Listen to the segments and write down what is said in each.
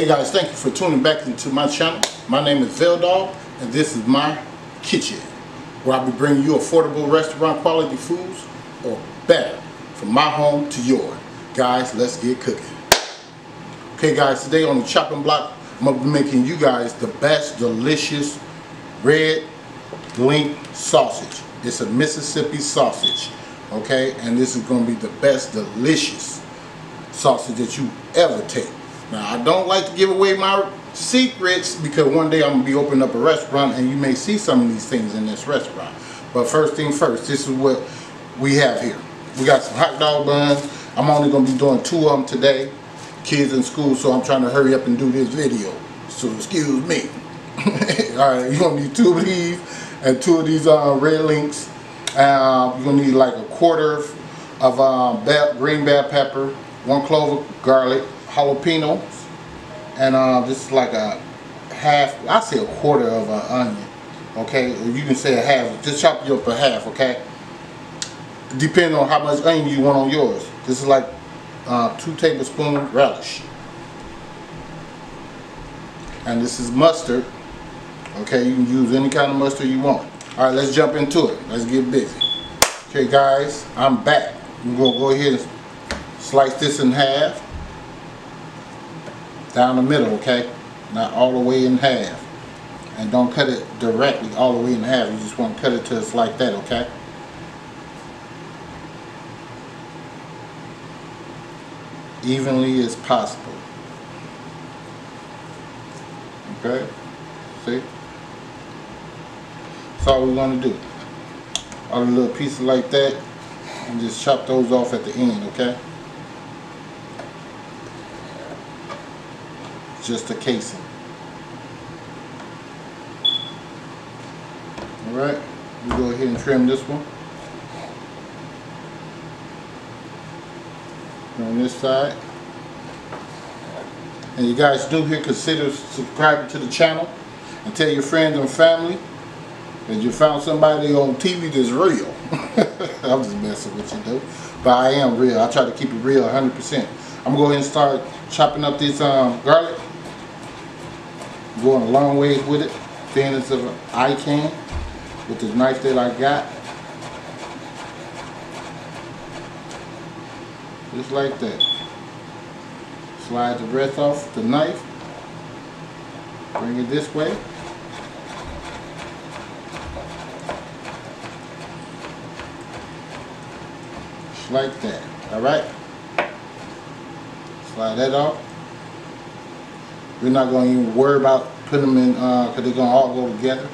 Hey guys, thank you for tuning back into my channel. My name is Vel Dogg, and this is my kitchen, where I'll be bringing you affordable restaurant quality foods, or better, from my home to yours. Guys, let's get cooking. Okay guys, today on the chopping block, I'm going to be making you guys the best delicious red link sausage. It's a Mississippi sausage, okay? And this is going to be the best delicious sausage that you ever take. Now, I don't like to give away my secrets because one day I'm going to be opening up a restaurant and you may see some of these things in this restaurant. But first thing first, this is what we have here. We got some hot dog buns. I'm only going to be doing 2 of them today. Kids in school, so I'm trying to hurry up and do this video. So excuse me. Alright, you're going to need 2 of these and 2 of these red links. You're going to need like a quarter of green bell pepper, 1 clove of garlic, jalapenos, and this is like a half, I say a quarter of an onion, okay? Or you can say a half, just chop it up a half, okay? Depending on how much onion you want on yours. This is like 2 tablespoons relish. And this is mustard, okay? You can use any kind of mustard you want. All right, let's jump into it. Let's get busy. Okay, guys, I'm back. I'm gonna go ahead and slice this in half. Down the middle, okay? Not all the way in half. And don't cut it directly all the way in half. You just want to cut it till it's like that, okay? Evenly as possible. Okay? See? That's all we're going to do. All the little pieces like that. And just chop those off at the end, okay? Just a casing. Alright, we'll go ahead and trim this one. On this side. And you guys new here, consider subscribing to the channel and tell your friends and family that you found somebody on TV that's real. I'm just messing with you though. But I am real. I try to keep it real 100%. I'm going to go ahead and start chopping up this garlic. Going a long ways with it, thin as I can, with the knife that I got. Just like that. Slide the breath off the knife. Bring it this way. Just like that. Alright? Slide that off. We're not going to even worry about putting them in because they're going to all go together.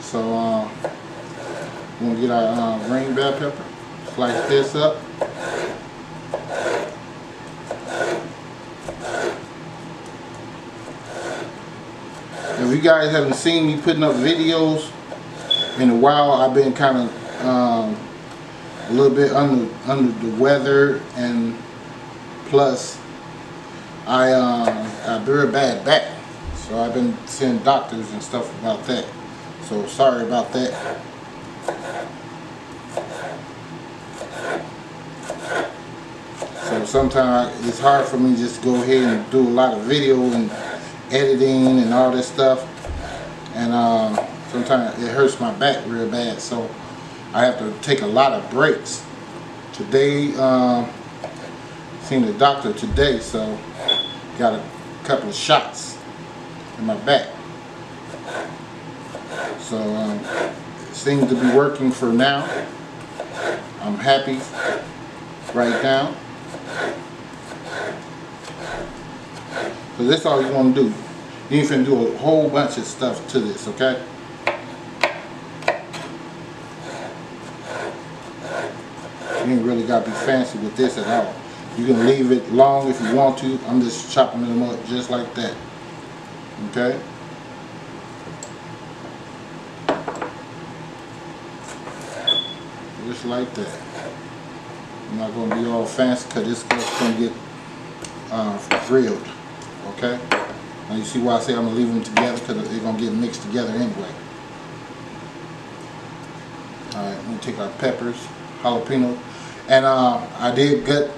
So we're going to get our green bell pepper, slice this up. If you guys haven't seen me putting up videos in a while, I've been kind of a little bit under the weather, and plus I very bad back, so I've been seeing doctors and stuff about that, so sorry about that. So sometimes it's hard for me just to go ahead and do a lot of video and editing and all this stuff, and sometimes it hurts my back real bad, so I have to take a lot of breaks. Today, seen the doctor today, so got a couple of shots in my back, so it seems to be working for now. I'm happy right now. So that's all you're gonna do. You ain't finna do a whole bunch of stuff to this, okay? You ain't really gotta be fancy with this at all. You can leave it long if you want to. I'm just chopping them up just like that. Okay? Just like that. I'm not going to be all fancy because this stuff's going to get grilled. Okay? Now you see why I say I'm going to leave them together, because they're going to get mixed together anyway. Alright, we're going to take our peppers, jalapeno. And I did gut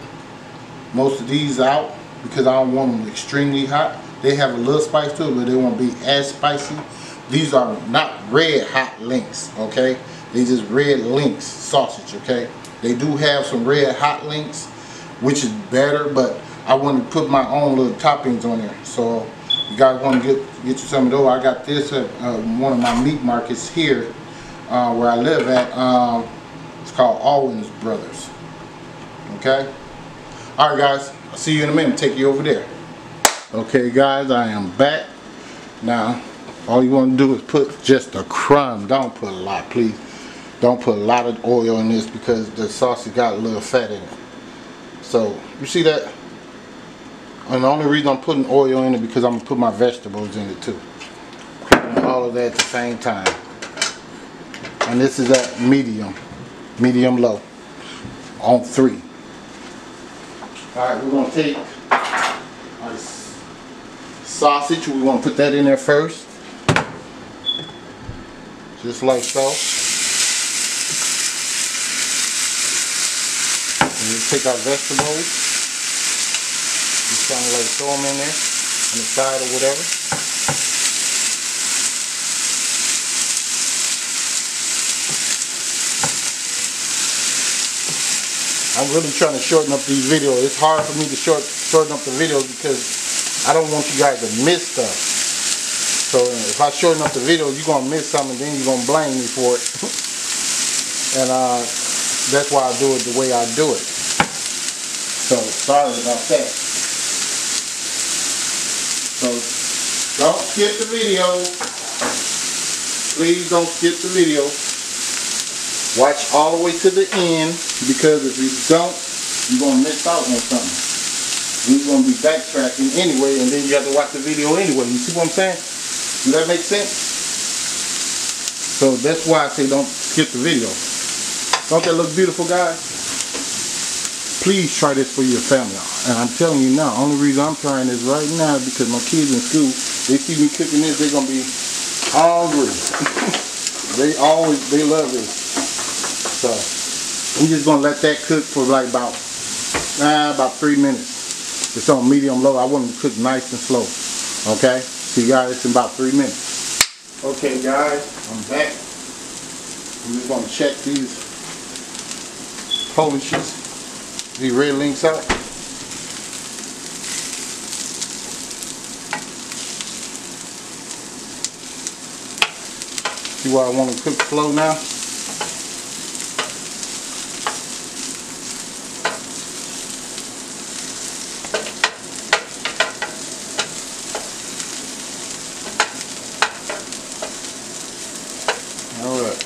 most of these out because I don't want them extremely hot. They have a little spice to it, but they won't be as spicy. These are not red hot links, okay? They just red links sausage, okay? They do have some red hot links, which is better, but I want to put my own little toppings on there. So you guys want to get you some of those. I got this at one of my meat markets here where I live at. It's called Alwyn's Brothers, okay? All right, guys, I'll see you in a minute. Take you over there. Okay, guys, I am back. Now, all you want to do is put just a crumb. Don't put a lot, please. Don't put a lot of oil in this because the sausage got a little fat in it. So, you see that? And the only reason I'm putting oil in it because I'm going to put my vegetables in it too. And all of that at the same time. And this is at medium low, on 3. Alright, we're going to take our sausage. We're going to put that in there first. Just like so. And we'll take our vegetables. Just kind of like throw them in there, on the side or whatever. I'm really trying to shorten up these videos. It's hard for me to shorten up the videos because I don't want you guys to miss stuff. So if I shorten up the videos, you're going to miss something and then you're going to blame me for it. And that's why I do it the way I do it. So sorry about that. So don't skip the video. Please don't skip the video. Watch all the way to the end because if you don't, you're going to miss out on something. You're going to be backtracking anyway and then you have to watch the video anyway. You see what I'm saying? Does that make sense? So that's why I say don't skip the video. Don't that look beautiful, guys? Please try this for your family. And I'm telling you now, only reason I'm trying this right now is because my kids in school, they see me cooking this, they're gonna be hungry. they love this. So I'm just gonna let that cook for like about 3 minutes. It's on medium low. I want them to cook nice and slow. Okay? See guys, it's in about 3 minutes. Okay guys, I'm back. I'm just gonna check these polishes, these red links out. See why I want to cook slow now? Alright.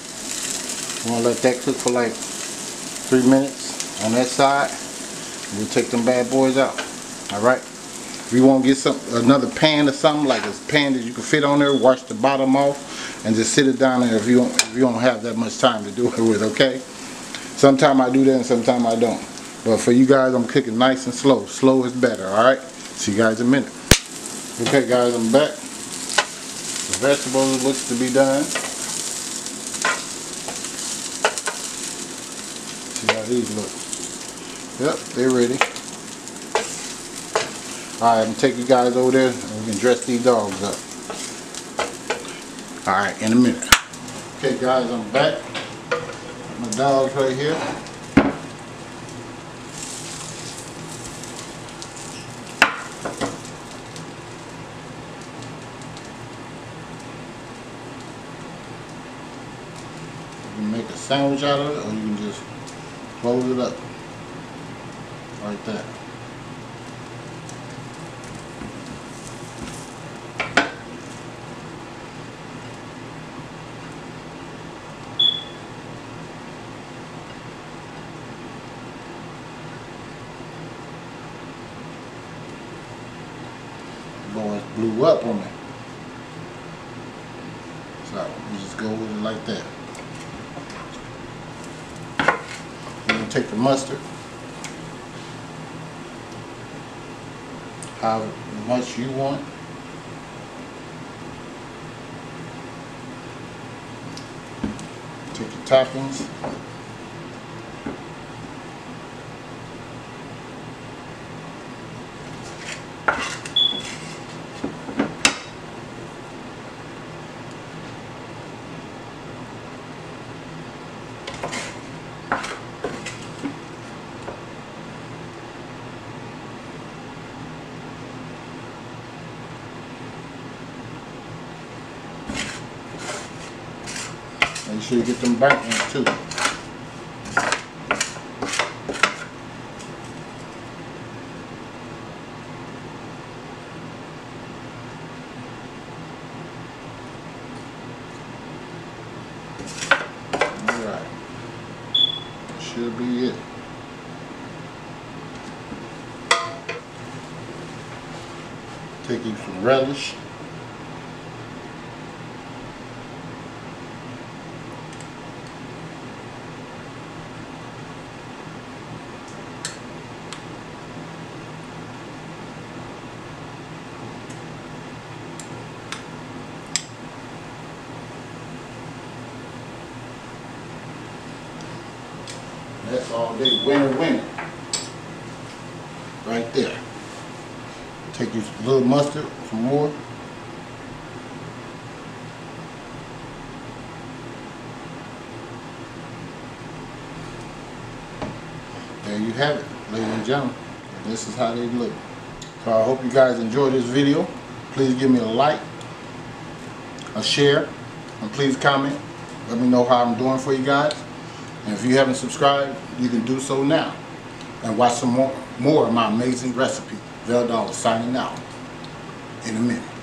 I'm going to let that cook for like 3 minutes on that side. We'll take them bad boys out. Alright. If you want to get another pan or something, like a pan that you can fit on there, wash the bottom off, and just sit it down there if you don't have that much time to do it with, okay? Sometimes I do that and sometimes I don't. But for you guys, I'm cooking nice and slow. Slow is better, alright? See you guys in a minute. Okay guys, I'm back. The vegetables looks to be done. See how these look. Yep, they're ready. Alright, I'm going to take you guys over there and we can dress these dogs up. Alright, in a minute. Okay guys, I'm back. My dog's right here. You can make a sandwich out of it or you can just close it up. Like that. Blew up on me. So we just go with it like that. We're going to take the mustard. How much you want. Take your toppings. Make sure you get them burnt ones too. Alright. Should be it. Take you some relish. That's all day winner right there. Take you a little mustard, some more. There you have it, ladies and gentlemen. This is how they look. So I hope you guys enjoyed this video. Please give me a like, a share, and please comment. Let me know how I'm doing for you guys. And if you haven't subscribed, you can do so now. And watch some more of my amazing recipe. Vel Dogg's signing out in a minute.